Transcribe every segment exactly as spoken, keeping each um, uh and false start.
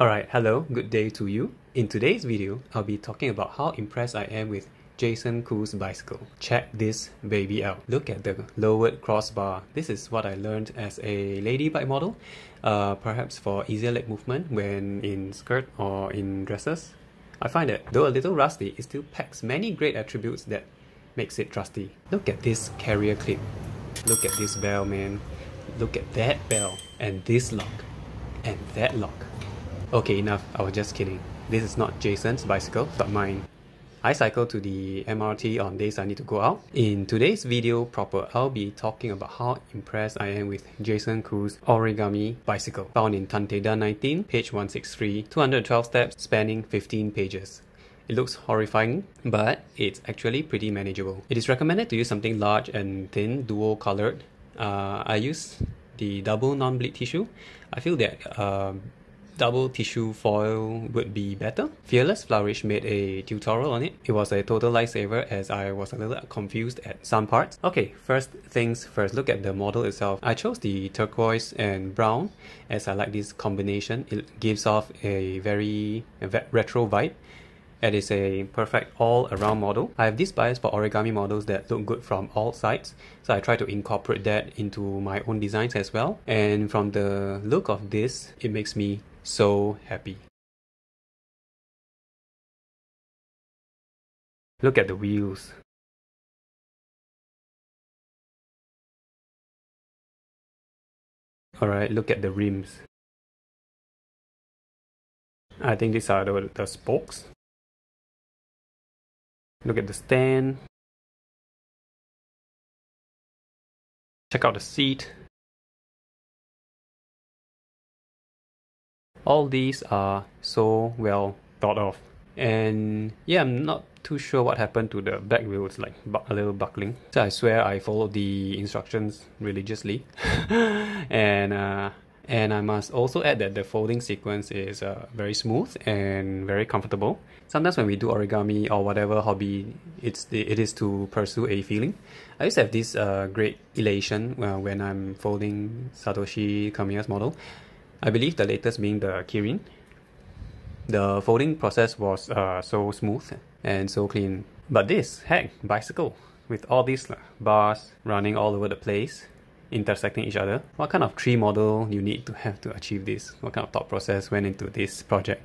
Alright, hello, good day to you. In today's video, I'll be talking about how impressed I am with Jason Ku's bicycle. Check this baby out. Look at the lowered crossbar. This is what I learned as a lady bike model, uh, perhaps for easier leg movement when in skirt or in dresses. I find that, though a little rusty, it still packs many great attributes that makes it trusty. Look at this carrier clip. Look at this bell, man. Look at that bell. And this lock. And that lock. Okay, enough. I was just kidding. This is not Jason's bicycle, but mine. I cycle to the M R T on days I need to go out. In today's video proper, I'll be talking about how impressed I am with Jason Ku's origami bicycle, found in Tanteda nineteen, page one sixty-three, two hundred twelve steps, spanning fifteen pages. It looks horrifying, but it's actually pretty manageable. It is recommended to use something large and thin, dual-colored. Uh, I use the double non-bleed tissue. I feel that uh, double tissue foil would be better. Fearless Flourish made a tutorial on it. It was a total lifesaver as I was a little confused at some parts. Okay, first things first, look at the model itself. I chose the turquoise and brown as I like this combination. It gives off a very retro vibe. It is a perfect all-around model. I have this bias for origami models that look good from all sides, so I try to incorporate that into my own designs as well. And from the look of this, it makes me so happy. Look at the wheels. Alright, look at the rims. I think these are the, the spokes. Look at the stand. Check out the seat. All these are so well thought of. And yeah, I'm not too sure what happened to the back wheel. It's like a little buckling. So I swear I followed the instructions religiously. and uh, And I must also add that the folding sequence is uh, very smooth and very comfortable. Sometimes when we do origami or whatever hobby, it's it is to pursue a feeling. I used to have this uh, great elation uh, when I'm folding Satoshi Kamiya's model. I believe the latest being the Kirin. The folding process was uh, so smooth and so clean. But this, heck, bicycle, with all these bars running all over the place, intersecting each other. What kind of tree model you need to have to achieve this? What kind of thought process went into this project?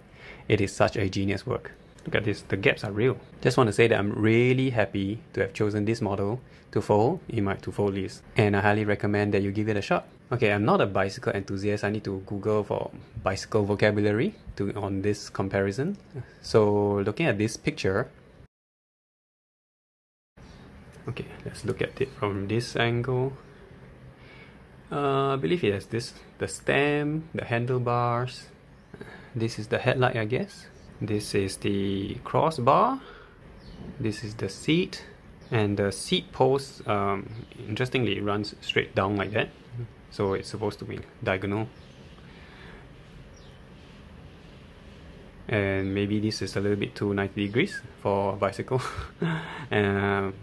It is such a genius work. Look at this, the gaps are real. Just want to say that I'm really happy to have chosen this model to fold in my to fold list, and I highly recommend that you give it a shot. Okay, I'm not a bicycle enthusiast. I need to Google for bicycle vocabulary to on this comparison. So looking at this picture, okay, let's look at it from this angle. Uh, I believe it has this, the stem, the handlebars. This is the headlight, I guess. This is the crossbar. This is the seat. And the seat post, um, interestingly, it runs straight down like that. So it's supposed to be diagonal. And maybe this is a little bit too ninety degrees for a bicycle. um,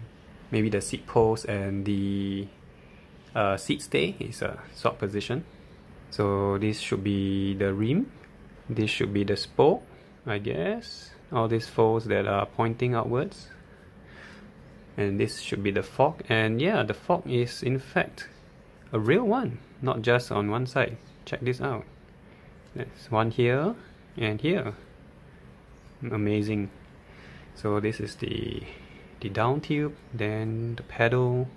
maybe the seat post and the Uh, seat stay is a swap position. So this should be the rim. This should be the spoke, I guess. All these folds that are pointing outwards. And this should be the fork. And yeah, the fork is in fact a real one, not just on one side. Check this out. There's one here and here. Amazing. So this is the the down tube, then the pedal.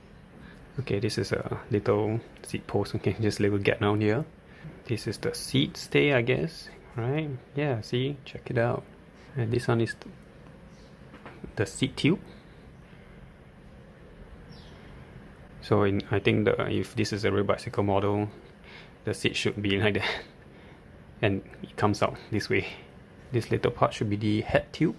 Okay, this is a little seat post, okay, just a little gap down here. This is the seat stay, I guess, right? Yeah, see, check it out. And this one is the seat tube. So in, I think the, if this is a real bicycle model, the seat should be like that. And it comes out this way. This little part should be the head tube.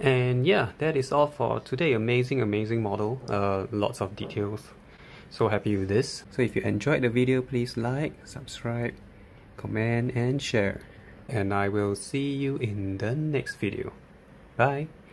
And yeah, that is all for today. Amazing, amazing model. Uh, lots of details. So happy with this. So if you enjoyed the video, please like, subscribe, comment and share. And I will see you in the next video. Bye!